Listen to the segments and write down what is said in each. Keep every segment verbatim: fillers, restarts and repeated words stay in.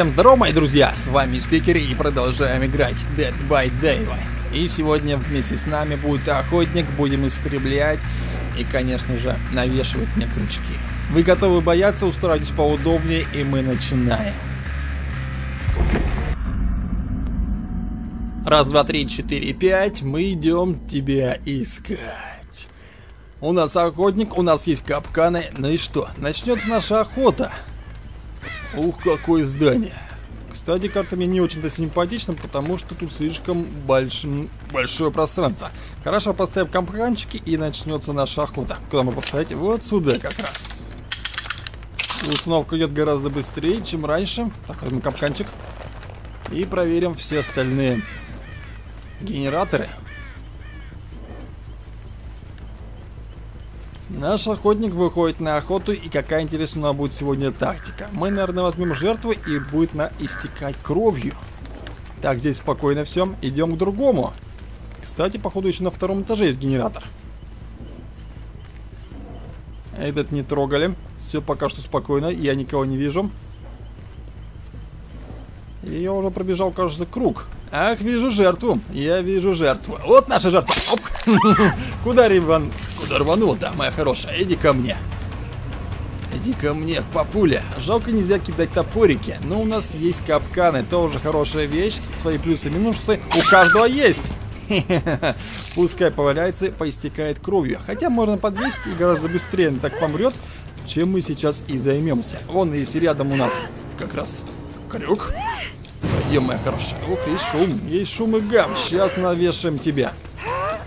Всем здорово, мои друзья, с вами Спикер, и продолжаем играть Dead by Daylight. И сегодня вместе с нами будет охотник, будем истреблять и, конечно же, навешивать мне крючки. Вы готовы бояться? Устраивайтесь поудобнее, и мы начинаем. Раз, два, три, четыре, пять, мы идем тебя искать. У нас охотник, у нас есть капканы, ну и что? Начнется наша охота. Ух, какое здание. Кстати, карта мне не очень-то симпатична, потому что тут слишком больш... большое пространство. Хорошо, поставим капканчики, и начнется наша охота. Куда мы поставить? Вот сюда как раз. Установка идет гораздо быстрее, чем раньше. Так, возьмем капканчик. И проверим все остальные генераторы. Наш охотник выходит на охоту, и какая интересная у нас будет сегодня тактика. Мы, наверное, возьмем жертву, и будет на истекать кровью. Так, здесь спокойно все. Идем к другому. Кстати, походу, еще на втором этаже есть генератор. Этот не трогали. Все пока что спокойно, я никого не вижу. И я уже пробежал, кажется, круг. Ах, вижу жертву. Я вижу жертву. Вот наша жертва. Оп. Куда рван... Куда рванула, да, моя хорошая? Иди ко мне. Иди ко мне, папуля. Жалко, нельзя кидать топорики. Но у нас есть капканы. Тоже хорошая вещь. Свои плюсы и минусы у каждого есть. Пускай поваляется, поистекает кровью. Хотя можно подвесить, и гораздо быстрее он так помрет, чем мы сейчас и займемся. Вон, если рядом у нас как раз... крюк. Пойдем, моя хорошая. Ух, есть шум. Есть шум и гам. Сейчас навешаем тебя.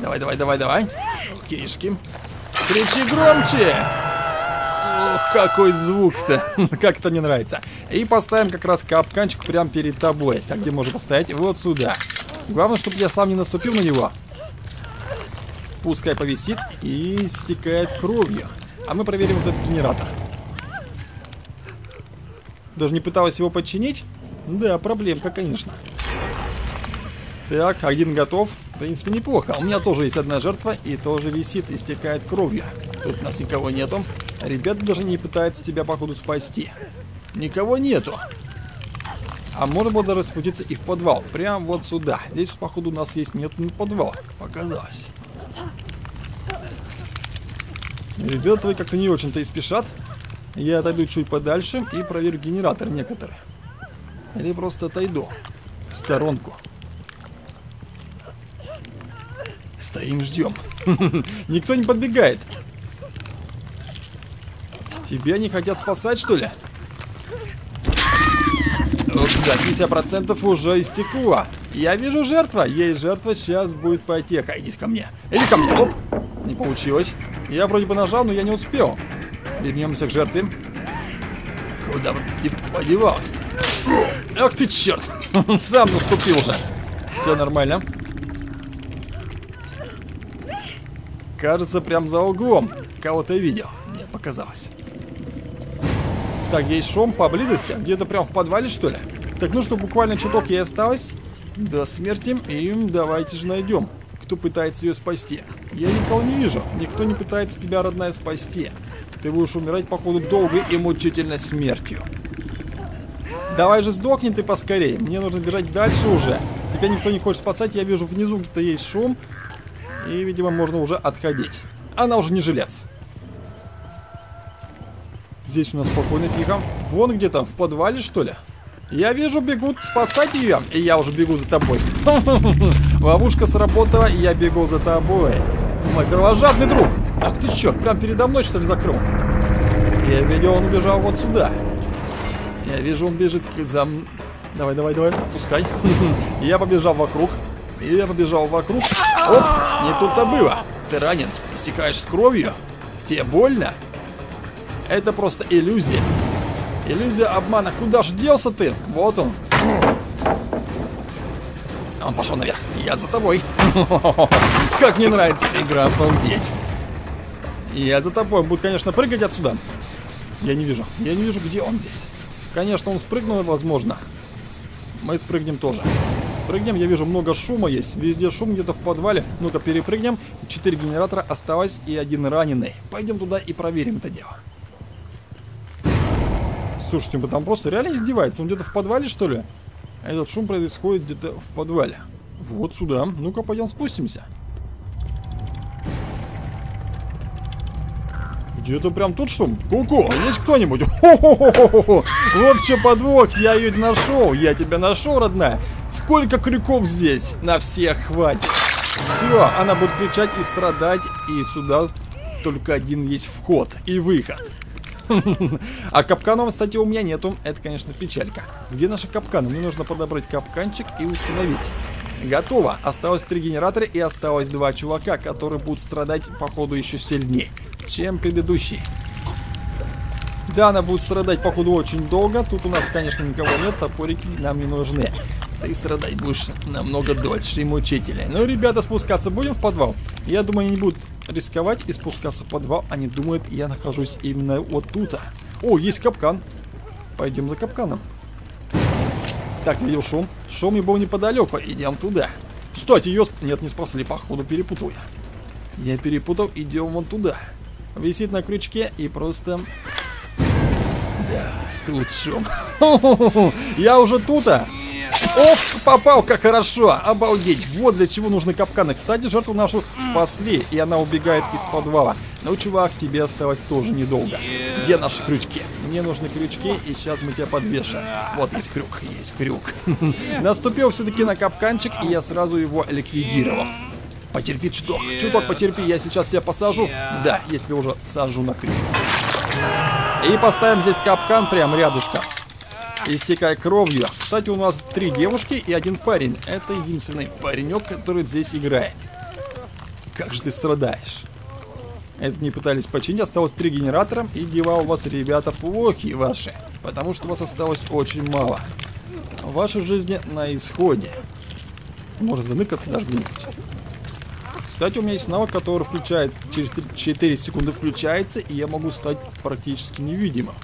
Давай, давай, давай, давай. Кишки. Кричи громче. Ох, какой звук-то. Как это мне нравится. И поставим как раз капканчик прямо перед тобой. Так, где можно поставить? Вот сюда. Главное, чтобы я сам не наступил на него. Пускай повисит и стекает кровью. А мы проверим вот этот генератор. Даже не пыталась его подчинить. Да, проблемка, конечно. Так, один готов. В принципе, неплохо. У меня тоже есть одна жертва, и тоже висит, истекает кровью. Тут нас никого нету. Ребята даже не пытаются тебя, походу, спасти. Никого нету. А можно было даже спуститься и в подвал. Прям вот сюда. Здесь, походу, у нас есть нету подвала. Показалось. Ребята твои как-то не очень-то и спешат. Я отойду чуть подальше и проверю генератор некоторые. Или просто отойду в сторонку. Стоим, ждем. Никто не подбегает. Тебя не хотят спасать, что ли? Вот, да, пятьдесят процентов уже истекло. Я вижу жертва. Есть жертва, сейчас будет потеха. Иди ко мне. Иди ко мне. Оп. Не получилось. Я вроде бы нажал, но я не успел. Вернемся к жертве. Куда бы ты подевался-то? Ах ты, черт! Сам наступил уже. Все нормально. Кажется, прям за углом кого-то видел. Нет, показалось. Так, есть шум поблизости. Где-то прям в подвале, что ли? Так, ну что, буквально чуток ей осталось до смерти. И давайте же найдем, кто пытается ее спасти. Я никого не вижу. Никто не пытается тебя, родная, спасти. Ты будешь умирать, походу, долгой и мучительной смертью. Давай же сдохни ты поскорее. Мне нужно бежать дальше уже. Тебя никто не хочет спасать. Я вижу, внизу где-то есть шум. И, видимо, можно уже отходить. Она уже не жилец. Здесь у нас спокойно, тихо. Вон где-то, в подвале, что ли? Я вижу, бегут спасать ее. И я уже бегу за тобой. Ловушка сработала, и я бегу за тобой. Мой кровожадный друг. Ах ты, черт, прям передо мной, что ли, закрыл? Я видел, он убежал вот сюда. Я вижу, он бежит за... Давай, давай, давай, отпускай. Я побежал вокруг. Я побежал вокруг. Оп, не тут-то было. Ты ранен, истекаешь с кровью. Тебе больно? Это просто иллюзия. Иллюзия обмана. Куда же делся ты? Вот он. Он пошел наверх. Я за тобой. Как мне нравится игра, обалдеть. Я за тобой. Он будет, конечно, прыгать отсюда. Я не вижу. Я не вижу, где он здесь. Конечно, он спрыгнул, возможно. Мы спрыгнем тоже. Прыгнем. Я вижу, много шума есть. Везде шум, где-то в подвале. Ну-ка, перепрыгнем. Четыре генератора осталось и один раненый. Пойдем туда и проверим это дело. Слушайте, он там просто реально издевается. Он где-то в подвале, что ли? А этот шум происходит где-то в подвале. Вот сюда. Ну-ка, пойдем спустимся. Где-то прям тут шум. Ку-ку, есть кто-нибудь? Хо-хо-хо-хо-хо. Вот в чем подвох, я ее нашел. Я тебя нашел, родная. Сколько крюков здесь? На всех хватит. Все, она будет кричать и страдать. И сюда только один есть вход и выход. А капканов, кстати, у меня нету. Это, конечно, печалька. Где наши капканы? Мне нужно подобрать капканчик и установить. Готово. Осталось три генератора и осталось два чувака, которые будут страдать, походу, еще сильнее, чем предыдущие. Да, она будет страдать, походу, очень долго. Тут у нас, конечно, никого нет. Топорики нам не нужны. Ты страдать будешь намного дольше и мучительнее. Ну, ребята, спускаться будем в подвал? Я думаю, они не будут рисковать и спускаться в подвал. Они думают, я нахожусь именно вот тут. О, есть капкан. Пойдем за капканом. Так, видел шум. Шум и был неподалеку. Идем туда. Кстати, ее... Нет, не спасли. Походу, перепутал я. Я перепутал. Идем вон туда. Висит на крючке и просто... Да, тут шум. Я уже тут, а? Оп, попал, как хорошо. Обалдеть. Вот для чего нужны капканы. Кстати, жертву нашу спасли, и она убегает из подвала. Но, чувак, тебе осталось тоже недолго. Где наши крючки? Мне нужны крючки, и сейчас мы тебя подвешим. Вот есть крюк, есть крюк. Наступил все-таки на капканчик, и я сразу его ликвидировал. Потерпи, чуток. Чуток, потерпи, я сейчас тебя посажу. Да, я тебя уже сажу на крюк. И поставим здесь капкан прям рядышком. Истекая кровью. Кстати, у нас три девушки и один парень. Это единственный паренек, который здесь играет. Как же ты страдаешь. Это не пытались починить. Осталось три генератора. И дела у вас, ребята, плохи ваши. Потому что вас осталось очень мало. Ваши жизни на исходе. Может заныкаться даже где-нибудь. Кстати, у меня есть навык, который включает... Через четыре секунды включается. И я могу стать практически невидимым.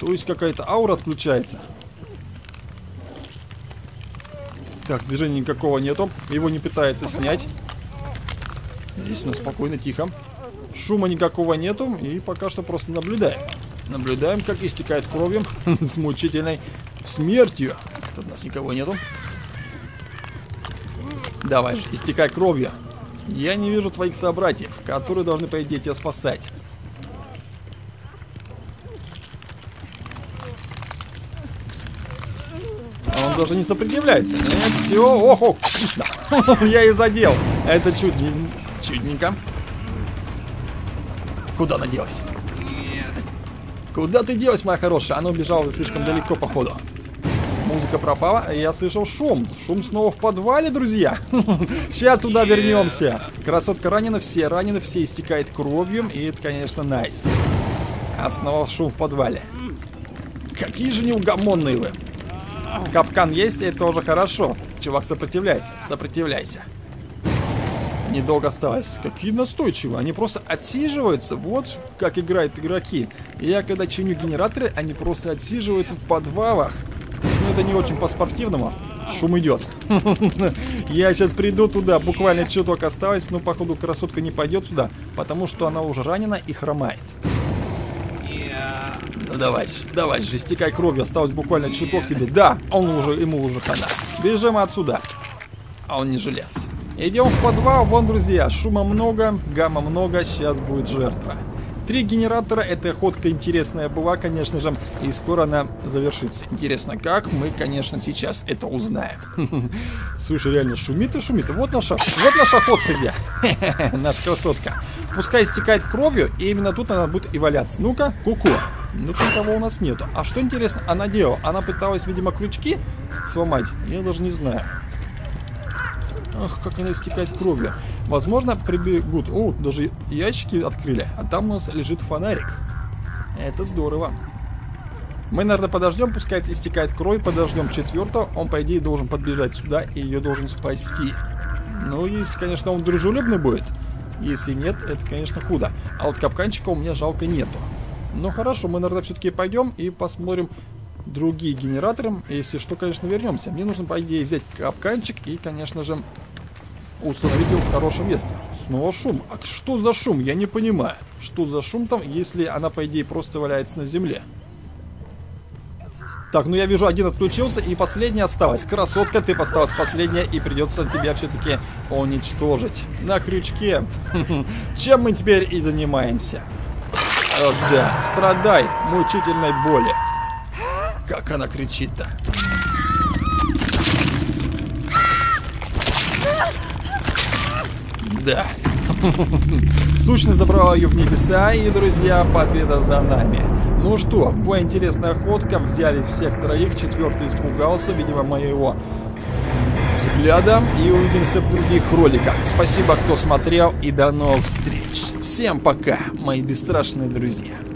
То есть какая-то аура отключается. Так, движения никакого нету. Его не пытается снять. Здесь у нас спокойно, тихо. Шума никакого нету. И пока что просто наблюдаем. Наблюдаем, как истекает кровью. С мучительной смертью. Тут у нас никого нету. Давай же, истекай кровью. Я не вижу твоих собратьев, которые должны, по идее, тебя спасать. Он даже не сопротивляется. Нет, все, охо, вкусно. Я и задел. Это чудненько. Чудненько. Куда она делась? Нет. Куда ты делась, моя хорошая? Она убежала слишком далеко, походу. Музыка пропала, я слышал шум. Шум снова в подвале, друзья. Сейчас туда вернемся. Красотка ранена, все ранены, все истекают кровью. И это, конечно, найс. А снова шум в подвале. Какие же неугомонные вы. Капкан есть, и это уже хорошо. Чувак сопротивляется. Сопротивляйся. Недолго осталось. Какие настойчивые. Они просто отсиживаются. Вот как играют игроки. Я когда чиню генераторы, они просто отсиживаются в подвалах. Но это не очень по-спортивному. Шум идет. Я сейчас приду туда. Буквально чуток осталось. Но, походу, красотка не пойдет сюда. Потому что она уже ранена и хромает. Ну давай же, давай же, истекай кровью, осталось буквально чуток тебе. Да, он уже, ему уже хана. Бежим отсюда. А он не жилец. Идем в подвал, вон, друзья, шума много, гамма много, сейчас будет жертва. Три генератора, эта ходка интересная была, конечно же, и скоро она завершится. Интересно, как мы, конечно, сейчас это узнаем. Слушай, реально шумит и шумит. Вот наша, вот наша ходка где. Наша красотка. Пускай истекает кровью, и именно тут она будет и валяться. Ну-ка, ку-ку. Ну, никого у нас нету. А что интересно, она делала? Она пыталась, видимо, крючки сломать? Я даже не знаю. Ах, как она истекает кровью. Возможно, прибегут. О, даже ящики открыли. А там у нас лежит фонарик. Это здорово. Мы, наверное, подождем. Пускай истекает кровь. Подождем четвертого. Он, по идее, должен подбежать сюда и ее должен спасти. Ну, если, конечно, он дружелюбный будет. Если нет, это, конечно, худо. А вот капканчика у меня жалко нету. Ну, хорошо, мы, наверное, все-таки пойдем и посмотрим другие генераторы. Если что, конечно, вернемся. Мне нужно, по идее, взять капканчик и, конечно же, установить его в хорошее место. Снова шум. А что за шум? Я не понимаю. Что за шум там, если она, по идее, просто валяется на земле? Так, ну я вижу, один отключился, и последняя осталась. Красотка, ты осталась последняя, и придется тебя все-таки уничтожить. На крючке. Чем мы теперь и занимаемся. Да, страдай мучительной боли. Как она кричит-то. Да. Сущность забрала ее в небеса, и, друзья, победа за нами. Ну что, какая интересная охотка. Взяли всех троих, четвертый испугался, видимо, моего взгляда. И увидимся в других роликах. Спасибо, кто смотрел, и до новых встреч. Всем пока, мои бесстрашные друзья.